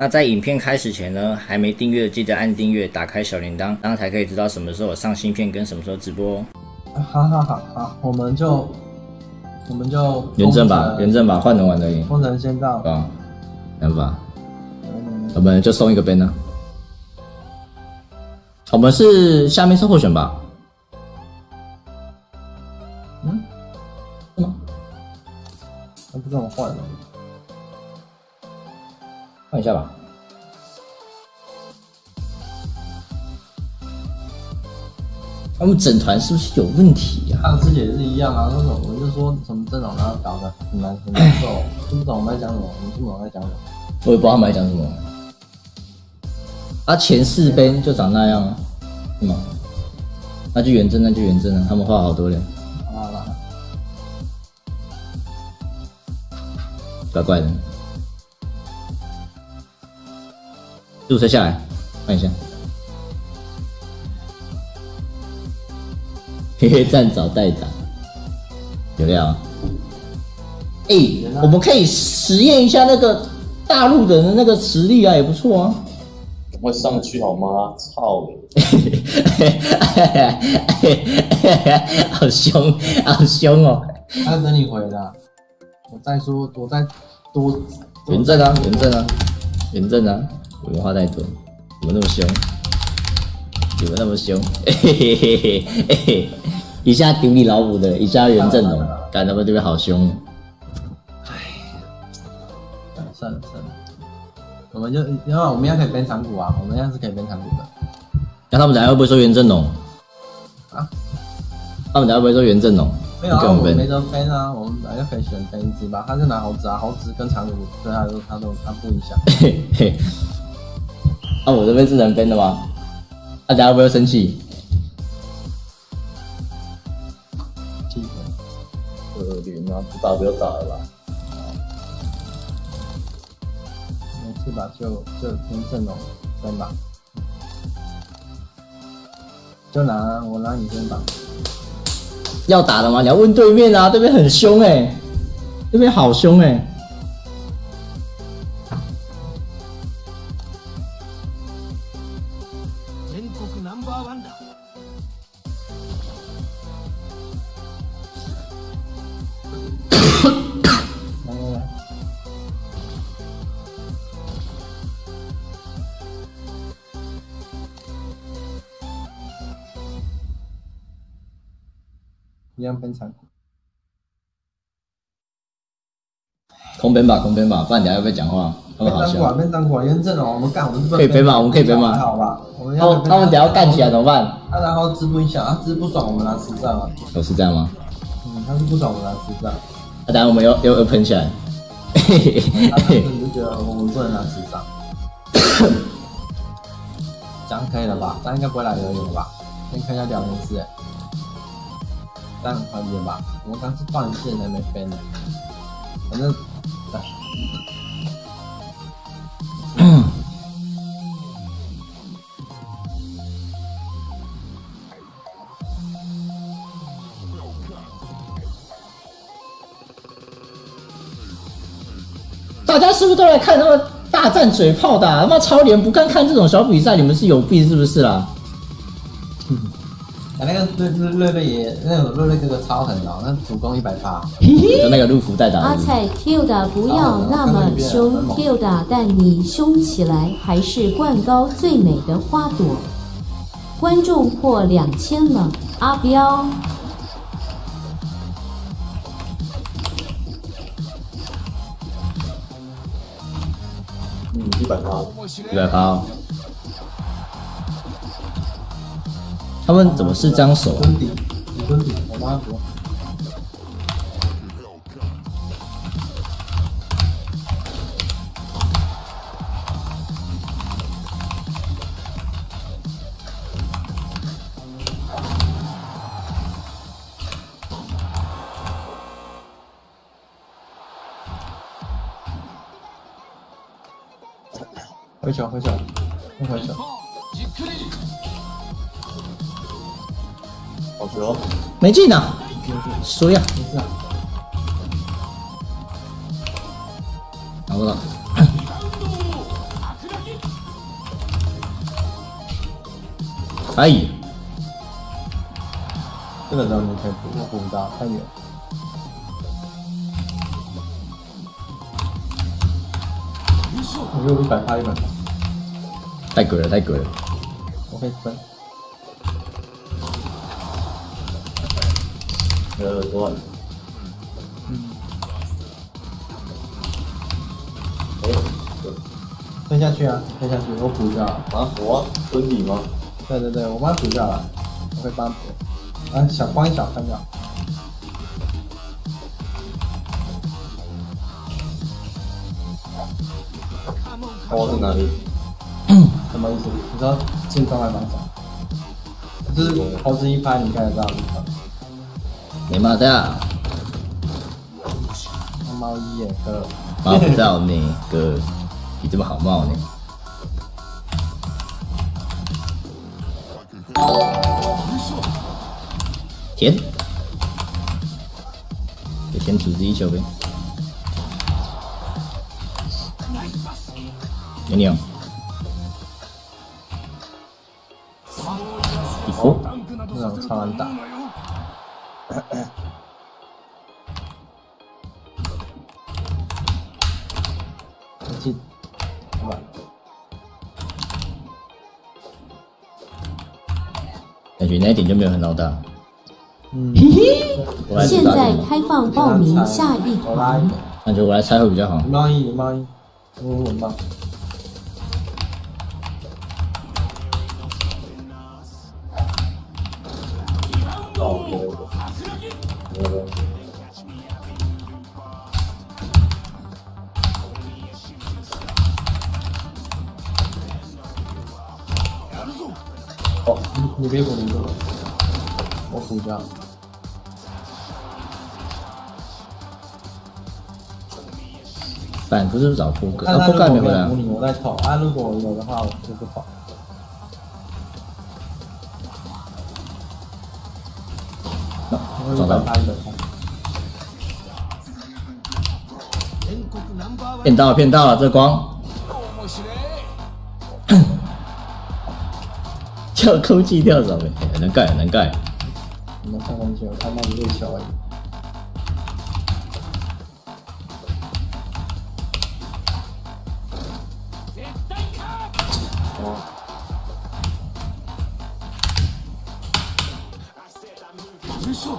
那在影片开始前呢，还没订阅的记得按订阅，打开小铃铛，这样才可以知道什么时候上新片跟什么时候直播哦。好，我们就原正吧，换人玩而已。封城先到啊，能吧？我们就送一个边呢。我们是下面是候选吧？ 不怎么换了，换一下吧。他们整团是不是有问题呀？他自己也是一样啊，那种我就说什么阵容然后搞得很难受，听不懂我们在讲什么，我也不知道他们在讲什么。啊，前四杯就长那样啊，是吗？那就原真了，他们话好多了。 怪怪的，路车下来，看一下。黑站找代打，有料啊！我们可以实验一下那个大陆人的那个实力啊，也不错啊。赶快上去好吗？操！好凶哦！他等你回答。 我再多原正啊！我们话太多，你们那么凶，嘿嘿嘿！一下顶你老母的，一下原正龙，干他们这边好凶！哎，算了，我们就因为我们要可以编长鼓啊，我们要是可以编长鼓的。那他们等下会不会说原正龙？啊？他们等下会不会说原正龙？ 没有啊，我们没得分啊，我们本来就可以选分一只吧。他是拿猴子啊，猴子跟长骨对他不影响。嘿嘿，那我这边是能分的吗？大家会不会生气？气氛，0啊，不打不要打了吧。没事吧？就听阵容分吧，就我拿你分吧。 要打了吗？你要问对面啊，对面很凶哎，对面好凶哎。一样分场，空编吧，不然等下要不要讲话？他们好笑。编场，原正哦，我们干，我们可以编吧，好吧。他们等下干起来怎么办？他然后支不影响，他支不爽，我们拿实战嘛。有实战吗？嗯，他是不爽，我们拿实战。那等下我们又喷起来。嘿嘿嘿嘿。你就觉得我们不能拿实战？这样可以了吧？这样应该不会来留言了吧？先看一下聊天室。 这样快点吧，我们刚是放一次还没飞呢，反正，大家是不是都来看他们大战嘴炮的、啊？他妈超联不干看这种小比赛，你们是有病是不是啦？ 那个瑞也那种瑞哥哥超狠哦，那主攻100%，就那个路服代打。阿菜 Q 打不要那么凶 ，Q 打但你凶起来还是灌高最美的花朵。观众破2000了，阿彪。100%。他们怎么是张手、啊？蹲底，我妈不。回球。好球！没进啊！输呀！拿不到。可以。这个东西可以不用轰炸太远。 我觉得500趴100趴，太贵了，太贵了。我可以分。多少？哎，吞下去啊，吞下去，我补一下。啊，我蹲你吗？对对对，我帮你补一下了，我会帮补。啊，小帮一小看掉。 哦，是哪里？什么意思？你知道进攻还防守？就是投掷一拍，你看得到地方。没骂到。猫一耶哥。骂不到那个，你这么好冒呢？填。就先组织一球呗。 你有？哦，这场超难打。进，好吧。感觉那一点就没有很老大。嗯。现在开放报名下一团。感觉我来猜会比较好。猫一，猫一，我猫。 你别补零度，我补一下。反不是找扑克，扑克没回来。我在跑，啊，如果有的话，我就不跑。找到了。骗到了，骗到了，这光。 叫空气跳蚤呗，能盖能盖。你们看看球，他那一个球而已。哦。没事。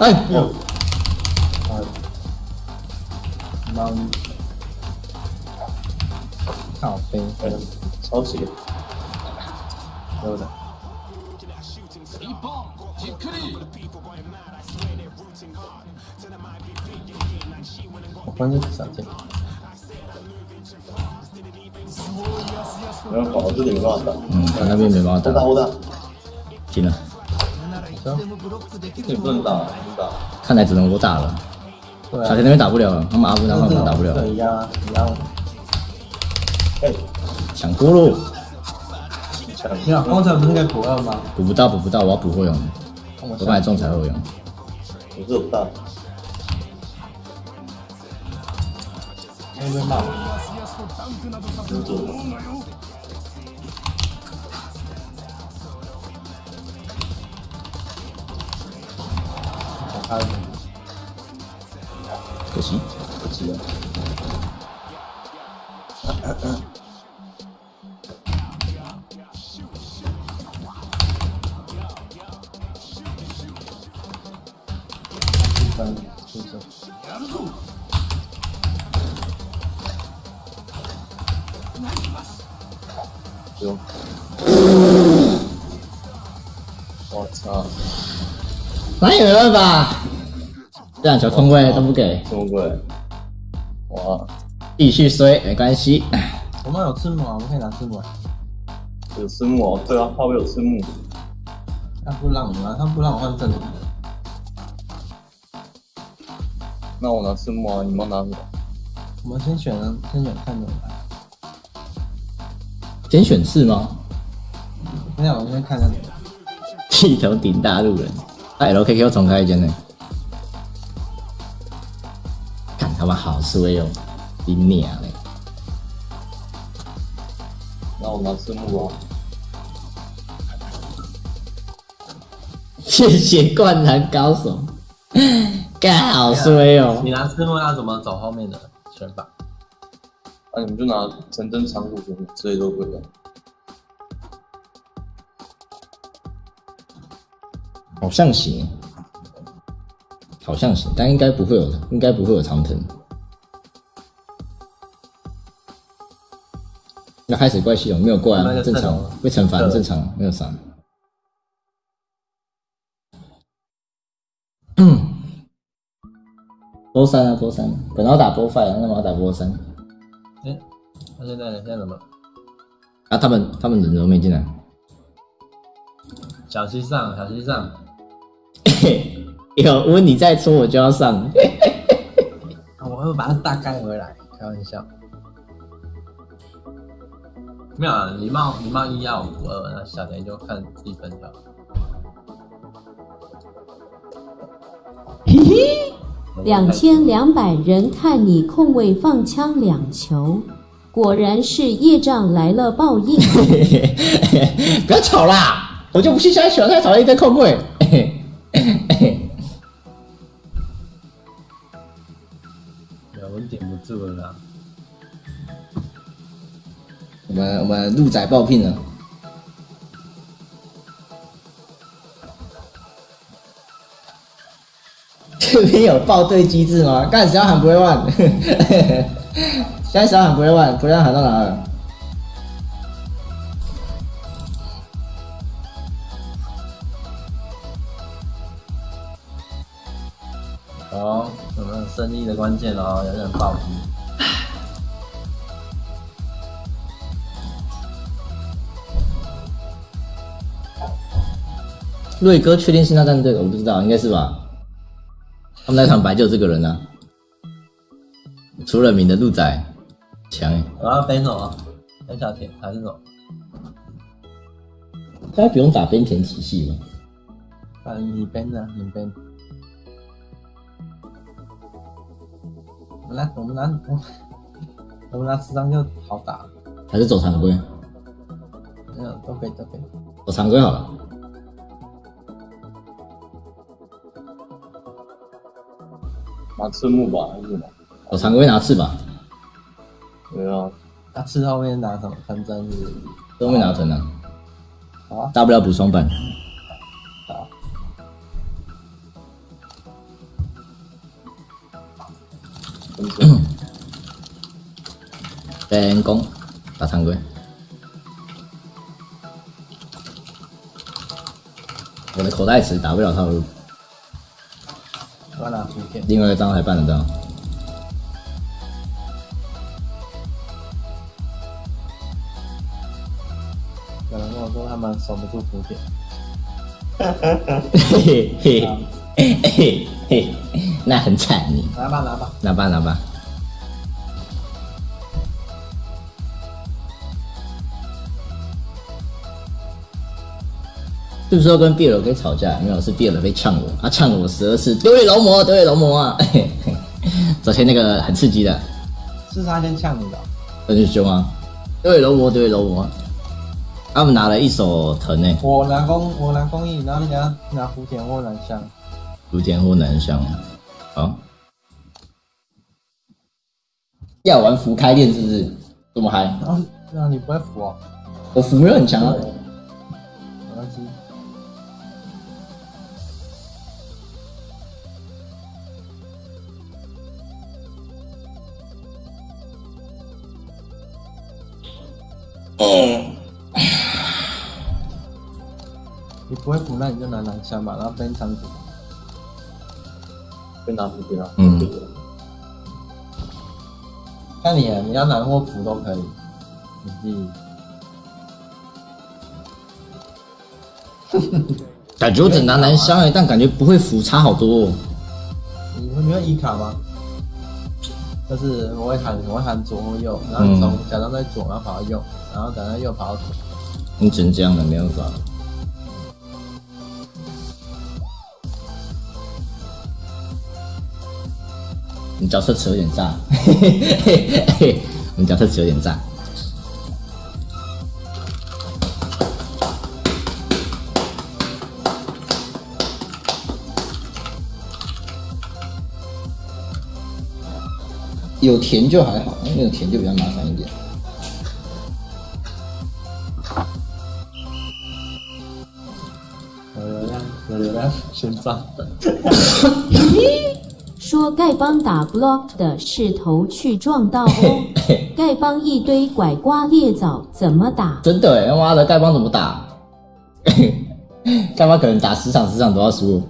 哎，我。啊。猫。 好飞，超级，有的。我关键是闪电。然后保这里没办法打，他那边没办法打。我打，进了。行，这里不能打，不打。看来只能我打了。小田那边打不了了，他们阿布那边打不了。一样，一样。 抢锅喽！你好，刚才不是在补二吗？补不到，补不到，我要补后用。我帮你种才后用。我做不到。没办法。能做吗？可惜，可惜了。 我操！哪有办法？这两球空位都不给，空位，我继续追没关系。我们有字母啊，我们可以拿字母。有字母哦，对啊，后面有字母。他不让我拿，他不让我换阵容。那我拿字母啊，你们拿什么？我们先选，先选看怎么来。 先选四吗？没有，我先看看你。剃头顶大陆人，哎 ，LKK 又重开一间呢。看他们好衰哦，你娘嘞！那我拿字幕吧。谢谢灌篮高手，干好衰哦！你拿字幕要怎么走后面的选法？那、啊、你们就拿成真长谷什么之类都可以。好像行，好像行，但应该不会有长藤。那开始怪系统没有怪啊，正常被惩罚，正常没有啥。波三啊，波三，本来要打波 five， 那我要打波三。哎，那现在怎么？啊，他们人都没进来。小心上，小心上。有问你再说，我就要上。我会把它大概回来，开玩笑。没有、啊，你冒1、2、5、2，那小雷就看自己分条。嘿嘿，2200人看你控卫放枪2球，果然是业障来了报应。不要吵啦，我就不信现在小太吵了一堆控卫。我点不住了啦。我们鹿仔爆聘了。这边有爆对机制吗？干，只要喊不会忘。现在只要喊不会忘，不让喊到哪了？哦，我们胜利的关键哦，有点暴击。瑞哥确定是那战队的，我不知道，应该是吧。他们那场白就这个人啊，除了名的鹿仔强哎。我要边手啊，边小田还是什么？他不用打边田体系吗？啊，你边啊，你边。来，我们拿10张就好打。还是走常规？没有，都可以。走常规好了。拿赤木吧，还是什么？我常规拿赤吧。对啊，那赤后面拿什么？藤真是？后面拿藤啊。啊？大不了补双板。好。天宫打常规。我的口袋池打不了套路。另外一张还办得到。有人跟我说他们守不住福田。嘿嘿嘿嘿嘿，那很惨你。拿吧。是不是要跟 BLK 吵架？没有，是 BLK 呛我，他、啊、呛我12次，丢给龙魔啊！昨天那个很刺激的，是他先呛你的，很凶啊！丢给龙魔，他们拿了一手藤诶。我拿公益，然后你给他拿福田或南向，好，要玩福开练是不是？这么嗨？那你不会福哦？我福没有很强啊。没关系。你不会补，那你就拿南枪吧，然后边长补，边拿补啊。嗯。看你，你要拿或补都可以。嗯。感觉我只拿南枪哎，但感觉不会补差好多、哦。你会移卡吗？就是我会喊左或右，然后从假装在左，然后跑到右，然后假装右跑到左。你只能这样的，没办法。你角色池有点炸，我们角色池有点炸。有田就还好，没有田就比较麻烦一点。我流浪，先炸。说丐帮打 block 的是头去撞到哦，丐帮一堆拐瓜裂枣怎么打？真的哎、欸，妈的，丐帮怎么打？丐帮可能打10场10场都要输。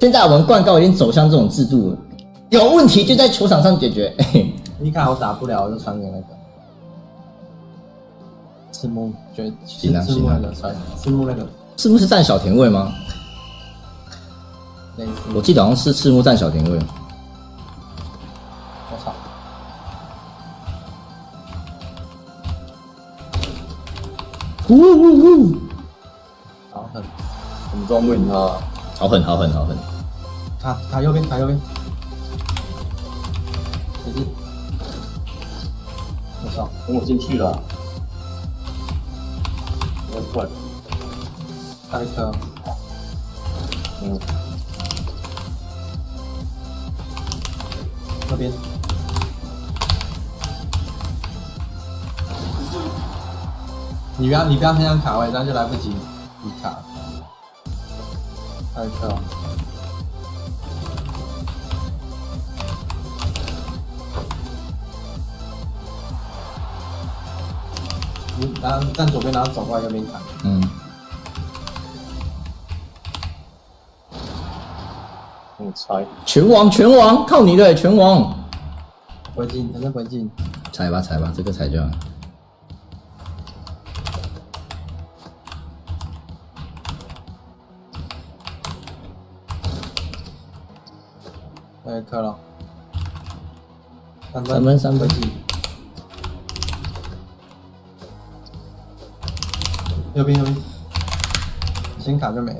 现在我们灌高已经走向这种制度了，有问题就在球场上解决。你看我打不了，我就传给那个赤木，就赤木那个传，赤木那个赤木是站小田位吗？ 我记得好像是赤木站小田位。我操！呜！好狠！我们撞不赢他。好狠！卡右边，没事。我操！我进去了。我滚！开车。嗯。 那边，你不要偏向卡位，这样就来不及。你卡，太跳。你站左边，然后走过来右边卡。嗯。我猜。拳王，靠你的拳王。回进，反正回进。踩吧，这个踩就好。哎，开了。三分进。右边，先卡就没了，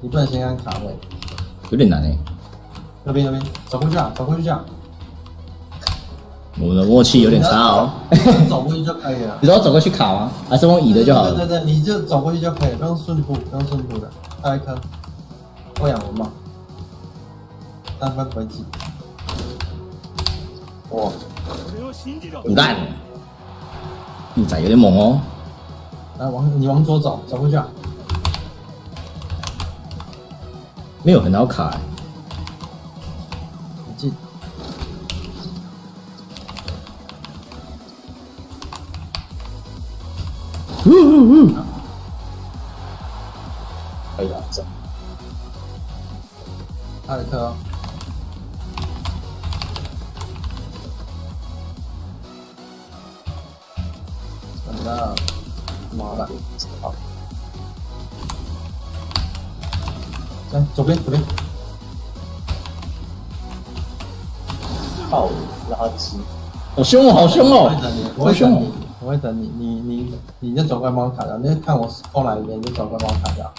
你不能先按卡位。有点难哎、欸。 右边，走过去啊！我们的默契有点差哦。走过去就可以了。你只要走过去卡吗？还是用移的就好了。对，你就走过去就可以，不用顺步，的。开坑，欧阳文嘛，3分回击。哇！五蛋，你仔有点猛哦。来，你往左走，走过去啊。没有很好卡、欸。 可以了，走。艾特。完了，妈的！好。来，左边。好垃圾！好凶哦！好凶！ 我会等你就走过来帮我卡掉，你就看我后来一遍，你就走过来帮我卡掉。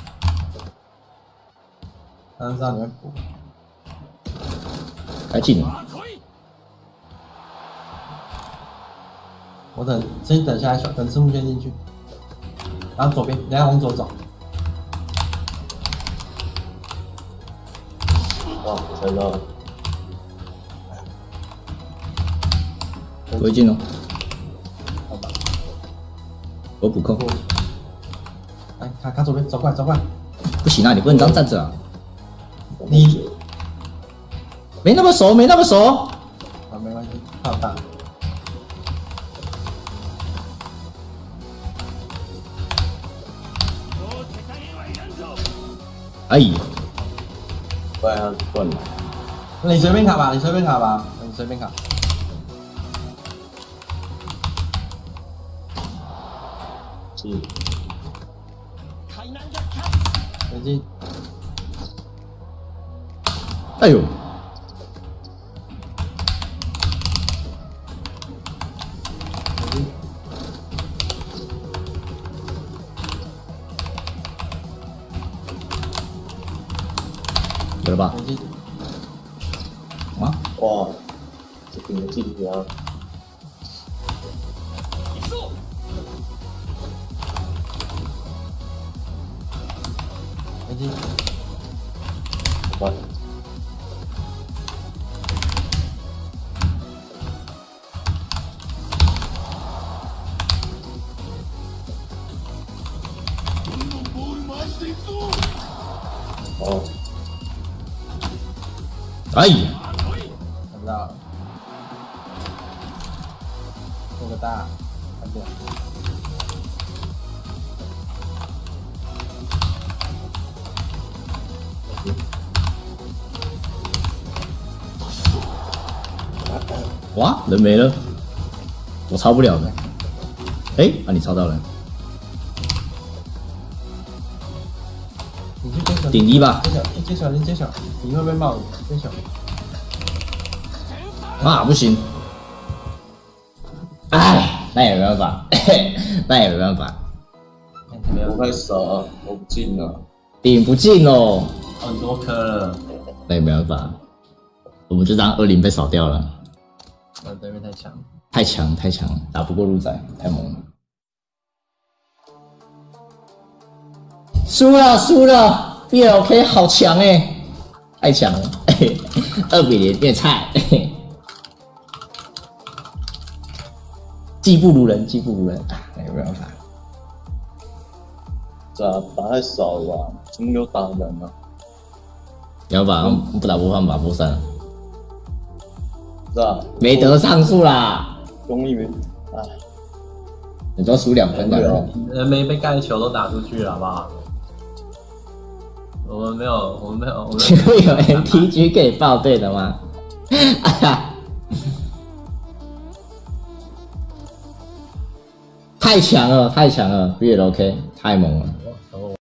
但是这样你会补。该进了。我等，先等下一球，等赤木先进去。然后左边，然后往左走。哦，猜到了。不会进哦。 我补扣，来卡左边，走过来。不行啊，你不能这样站着啊！你没那么熟。啊，没关系，怕打。哎呀，对啊，滚！你随便卡吧。回击！哎呦！有了吧？啊！哇！这个进球啊！哦，哎呀，看不到了，做个大，看不见。 哇，人没了，我抄不了的。哎，啊，你抄到了，顶一吧。接小，接小，你会不会冒雨？接小。啊，不行。哎，那也没办法，那也没办法。不会守，我不进了。顶不进哦，很多颗了。那也没办法，我们这张20被扫掉了。 我对面太强，太强了，打不过鹿仔，太猛了。输了 ，BLK 好强哎，太强了，2-0变菜，技不如人啊，没办法。咋打太少了？怎么又打人了？要不然不打不换吧，不散了。 没得上诉啦，功力没，哎，你都输2分，人没被盖球都打出去了，好不好？我们没有。请问有 MTG 可以报队的吗？哎呀，太强了，BLK 太猛了。